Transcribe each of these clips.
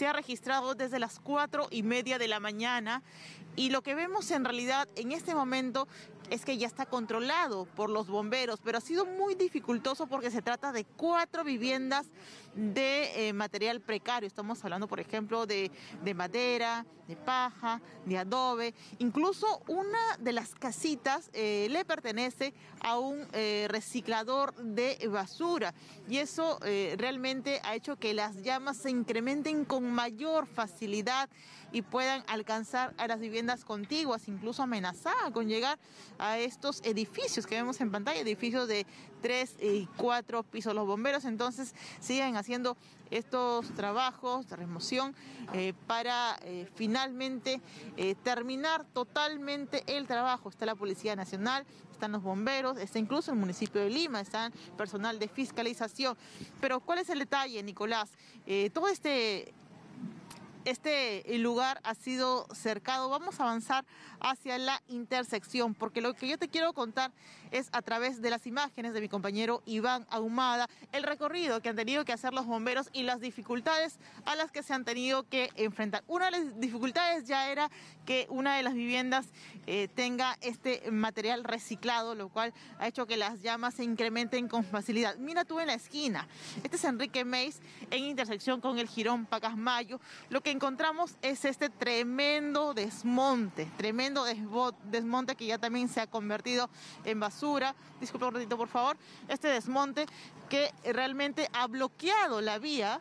se ha registrado desde las 4:30 de la mañana y lo que vemos en realidad en este momento es que ya está controlado por los bomberos, pero ha sido muy dificultoso porque se trata de 4 viviendas de material precario. Estamos hablando, por ejemplo, de madera, de paja, de adobe. Incluso una de las casitas le pertenece a un reciclador de basura y eso realmente ha hecho que las llamas se incrementen con mayor facilidad y puedan alcanzar a las viviendas contiguas, incluso amenazada con llegar a estos edificios que vemos en pantalla, edificios de 3 y 4 pisos. Los bomberos entonces siguen haciendo estos trabajos de remoción para finalmente terminar totalmente el trabajo. Está la Policía Nacional, están los bomberos, está incluso el municipio de Lima, está personal de fiscalización. Pero ¿cuál es el detalle, Nicolás? Todo este lugar ha sido cercado. Vamos a avanzar hacia la intersección porque lo que yo te quiero contar es a través de las imágenes de mi compañero Iván Ahumada el recorrido que han tenido que hacer los bomberos y las dificultades a las que se han tenido que enfrentar. Una de las dificultades ya era que una de las viviendas tenga este material reciclado, lo cual ha hecho que las llamas se incrementen con facilidad. Mira tú en la esquina, este es Enrique Meis en intersección con el Jirón Pacasmayo. Lo que encontramos es este tremendo desmonte que ya también se ha convertido en basura. Disculpa un ratito, por favor. Este desmonte que realmente ha bloqueado la vía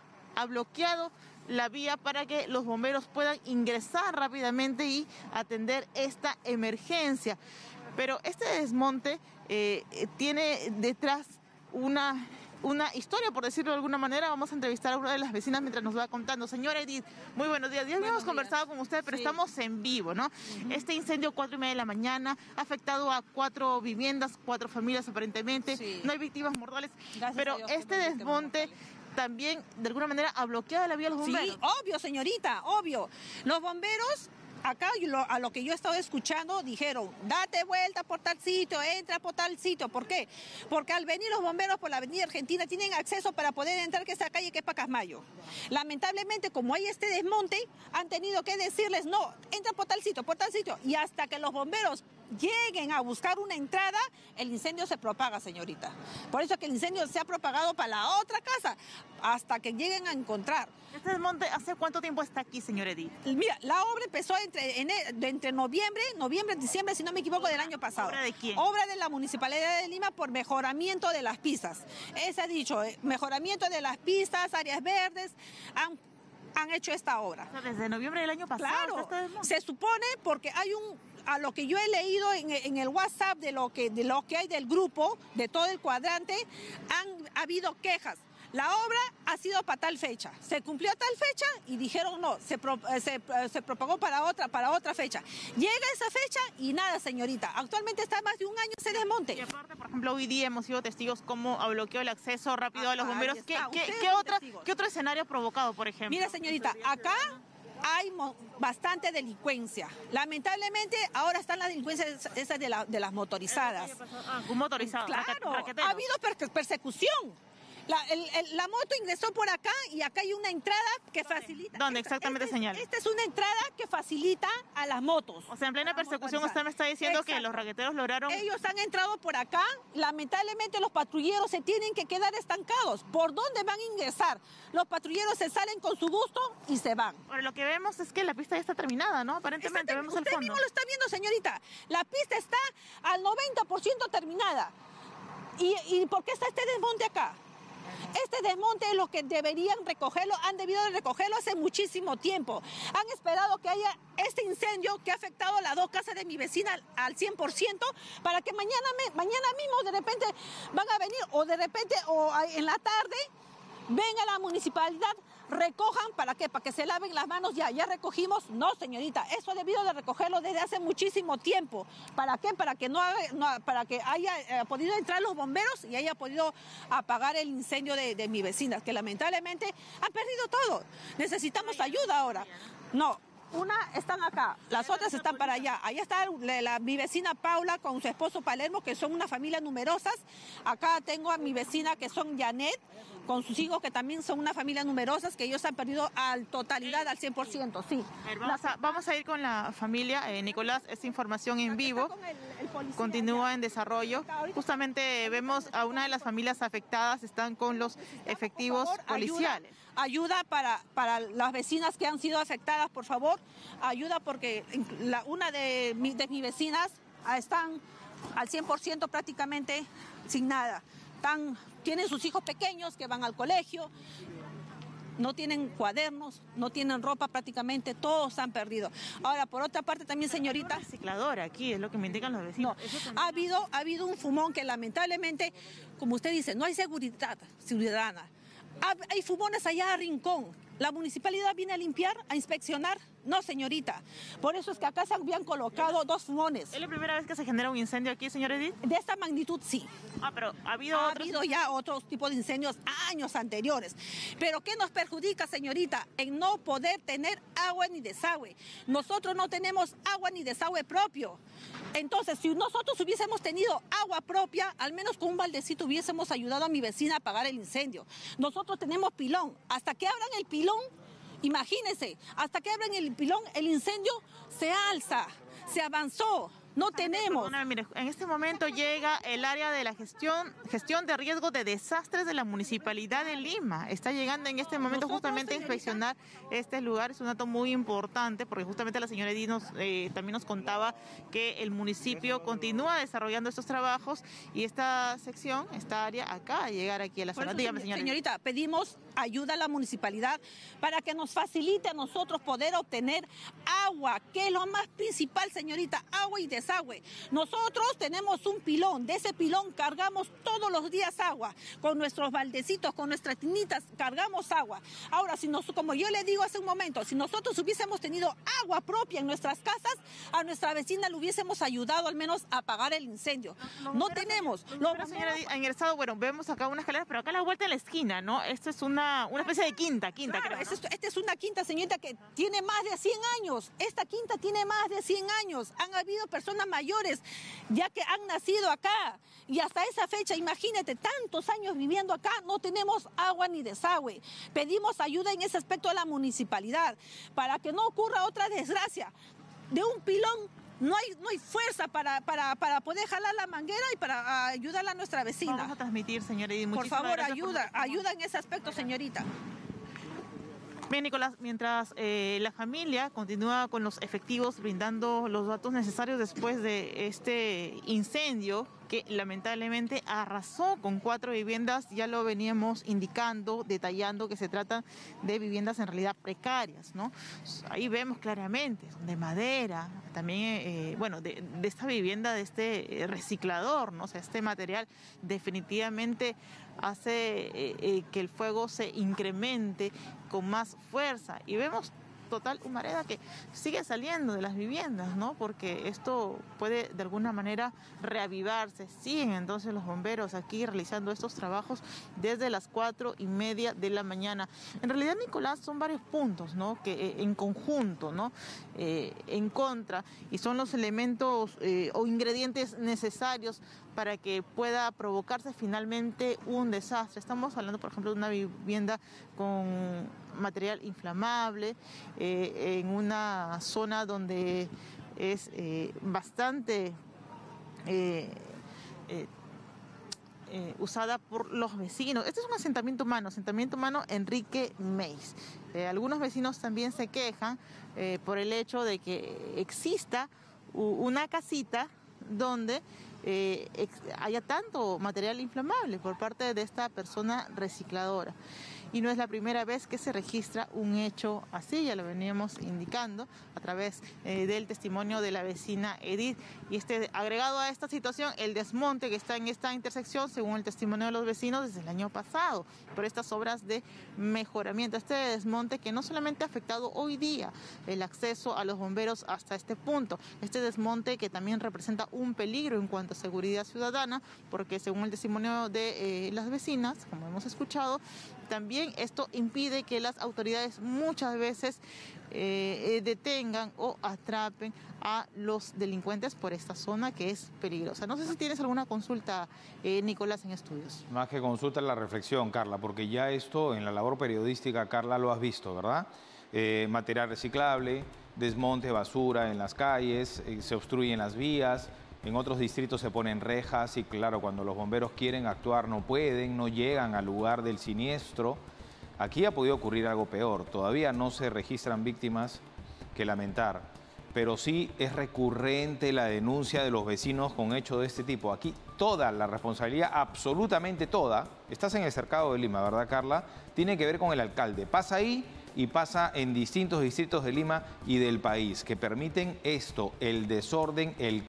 para que los bomberos puedan ingresar rápidamente y atender esta emergencia. Pero este desmonte tiene detrás una historia, por decirlo de alguna manera. Vamos a entrevistar a una de las vecinas mientras nos va contando. Señora Edith, muy buenos días. Ya habíamos conversado con usted, pero sí, estamos en vivo, ¿no? Este incendio 4:30 de la mañana ha afectado a 4 viviendas, 4 familias aparentemente. Sí. No hay víctimas mortales, gracias, pero Dios, este desmonte también de alguna manera ha bloqueado la vía a los bomberos. Sí, obvio, señorita, obvio. Los bomberos, acá a lo que yo he estado escuchando, dijeron, date vuelta por tal sitio, entra por tal sitio. ¿Por qué? Porque al venir los bomberos por la avenida Argentina tienen acceso para poder entrar que esa calle que es Pacasmayo. Lamentablemente, como hay este desmonte, han tenido que decirles, no, entra por tal sitio, por tal sitio. Y hasta que los bomberos lleguen a buscar una entrada, el incendio se propaga, señorita. Por eso es que el incendio se ha propagado para la otra casa, hasta que lleguen a encontrar. ¿Este desmonte hace cuánto tiempo está aquí, señor Edith? Mira, la obra empezó entre noviembre, diciembre, si no me equivoco, del año pasado. ¿Obra de quién? Obra de la Municipalidad de Lima por mejoramiento de las pistas. Eso ha dicho, mejoramiento de las pistas, áreas verdes, han hecho esta obra. Desde noviembre del año pasado. Claro, se supone porque hay a lo que yo he leído en el WhatsApp de lo que hay del grupo, de todo el cuadrante, ha habido quejas. La obra ha sido para tal fecha, se cumplió tal fecha y dijeron no, se propagó para otra fecha. Llega esa fecha y nada, señorita, actualmente está más de un año ese desmonte. Y aparte, por ejemplo, hoy día hemos sido testigos cómo bloqueó el acceso rápido a los bomberos. ¿Qué otro escenario ha provocado, por ejemplo? Mira, señorita, acá hay bastante delincuencia. Lamentablemente, ahora están las delincuencias esas de las motorizadas. Un motorizado. Claro, ha habido persecución. La moto ingresó por acá y acá hay una entrada que facilita. ¿Dónde exactamente señala? Esta es una entrada que facilita a las motos. O sea, en plena persecución usted me está diciendo que los raqueteros lograron. Ellos han entrado por acá, lamentablemente los patrulleros se tienen que quedar estancados. ¿Por dónde van a ingresar? Los patrulleros se salen con su gusto y se van. Ahora, lo que vemos es que la pista ya está terminada, ¿no? Aparentemente vemos el fondo. Usted mismo lo está viendo, señorita. La pista está al 90% terminada. ¿Y por qué está este desmonte acá? Este desmonte es lo que deberían recogerlo, han debido de recogerlo hace muchísimo tiempo. Han esperado que haya este incendio que ha afectado a las 2 casas de mi vecina al 100% para que mañana mismo de repente van a venir o de repente o en la tarde venga la municipalidad, recojan, ¿para qué? Para que se laven las manos, ya recogimos. No, señorita, eso ha debido de recogerlo desde hace muchísimo tiempo. ¿Para qué? Para que haya podido entrar los bomberos y haya podido apagar el incendio de mi vecina, que lamentablemente han perdido todo. Necesitamos ayuda ahora. No. Una están acá, las otras están para allá. Allá está mi vecina Paula con su esposo Palermo, que son una familia numerosas. Acá tengo a mi vecina que son Janet, con sus hijos, que también son una familia numerosa, que ellos han perdido al totalidad, al 100%, sí. A ver, vamos a ir con la familia, Nicolás, esta información en vivo continúa en desarrollo. Justamente vemos a una de las familias afectadas, están con los efectivos policiales. Ayuda para las vecinas que han sido afectadas, por favor, ayuda, porque una de mis vecinas están al 100% prácticamente sin nada. Tienen sus hijos pequeños que van al colegio, no tienen cuadernos, no tienen ropa prácticamente, todos han perdido. Ahora, por otra parte también, señorita... Hay una recicladora aquí, es lo que me indican los vecinos. No, ha habido un fumón que lamentablemente, como usted dice, no hay seguridad ciudadana. Hay fumones allá a Rincón. ¿La municipalidad viene a limpiar, a inspeccionar? No, señorita. Por eso es que acá se habían colocado dos fumones. ¿Es la primera vez que se genera un incendio aquí, señora Edith? De esta magnitud, sí. Ah, pero ha habido ya otros tipos de incendios años anteriores. Pero ¿qué nos perjudica, señorita? En no poder tener agua ni desagüe. Nosotros no tenemos agua ni desagüe propio. Entonces, si nosotros hubiésemos tenido agua propia, al menos con un baldecito hubiésemos ayudado a mi vecina a apagar el incendio. Nosotros tenemos pilón. Hasta que abran el pilón, imagínense, hasta que abran el pilón, el incendio se alza, se avanzó. No tenemos. Mire, en este momento llega el área de la gestión de riesgo de desastres de la Municipalidad de Lima. Está llegando en este momento justamente a inspeccionar este lugar. Es un dato muy importante porque justamente la señora Edith también nos contaba que el municipio continúa desarrollando estos trabajos, y esta sección, esta área acá, a llegar aquí a la zona. Dígame, señorita, pedimos ayuda a la municipalidad para que nos facilite a nosotros poder obtener agua, que es lo más principal, señorita, agua y desagüe. Nosotros tenemos un pilón, de ese pilón cargamos todos los días agua, con nuestros baldecitos, con nuestras tinitas, cargamos agua. Ahora, como yo le digo hace un momento, si nosotros hubiésemos tenido agua propia en nuestras casas, a nuestra vecina le hubiésemos ayudado al menos a apagar el incendio. No tenemos. Señora, en el estado, bueno, vemos acá unas escaleras, pero acá a la vuelta de la esquina, ¿no? Esto es una especie de quinta, claro, creo, ¿no? Esta es una quinta, señorita, que tiene más de 100 años. Esta quinta tiene más de 100 años. Han habido personas mayores ya que han nacido acá, y hasta esa fecha, imagínate, tantos años viviendo acá, no tenemos agua ni desagüe. Pedimos ayuda en ese aspecto a la municipalidad para que no ocurra otra desgracia. De un pilón no hay fuerza para poder jalar la manguera y para ayudar a nuestra vecina. Vamos a transmitir, señora Edith. Por favor, ayuda en ese aspecto, señorita. Bien, Nicolás, mientras la familia continúa con los efectivos brindando los datos necesarios después de este incendio que lamentablemente arrasó con 4 viviendas, ya lo veníamos indicando, detallando que se trata de viviendas en realidad precarias, ¿no? Ahí vemos claramente, de madera, también, bueno, de esta vivienda, de este reciclador, ¿no? O sea, este material definitivamente hace que el fuego se incremente con más fuerza. Y vemos total humareda que sigue saliendo de las viviendas, ¿no? Porque esto puede de alguna manera reavivarse. Siguen entonces los bomberos aquí realizando estos trabajos desde las 4:30 de la mañana. En realidad, Nicolás, son varios puntos, ¿no? Que en conjunto, ¿no? En contra, y son los elementos o ingredientes necesarios para que pueda provocarse finalmente un desastre. Estamos hablando, por ejemplo, de una vivienda con material inflamable, en una zona donde es bastante usada por los vecinos. Este es un asentamiento humano Enrique Meis. Algunos vecinos también se quejan por el hecho de que exista una casita donde haya tanto material inflamable por parte de esta persona recicladora. Y no es la primera vez que se registra un hecho así, ya lo veníamos indicando a través del testimonio de la vecina Edith. Y agregado a esta situación, el desmonte que está en esta intersección, según el testimonio de los vecinos, desde el año pasado, por estas obras de mejoramiento. Este desmonte que no solamente ha afectado hoy día el acceso a los bomberos hasta este punto, este desmonte que también representa un peligro en cuanto a seguridad ciudadana, porque según el testimonio de las vecinas, como hemos escuchado, también esto impide que las autoridades muchas veces detengan o atrapen a los delincuentes por esta zona que es peligrosa. No sé si tienes alguna consulta, Nicolás, en estudios. Más que consulta, la reflexión, Carla, porque ya esto en la labor periodística, Carla, lo has visto, ¿verdad? Material reciclable, desmonte, basura en las calles, se obstruyen las vías. En otros distritos se ponen rejas y claro, cuando los bomberos quieren actuar no pueden, no llegan al lugar del siniestro. Aquí ha podido ocurrir algo peor. Todavía no se registran víctimas que lamentar, pero sí es recurrente la denuncia de los vecinos con hechos de este tipo. Aquí toda la responsabilidad, absolutamente toda, estás en el Cercado de Lima, ¿verdad, Carla? Tiene que ver con el alcalde. Pasa ahí y pasa en distintos distritos de Lima y del país que permiten esto, el desorden, el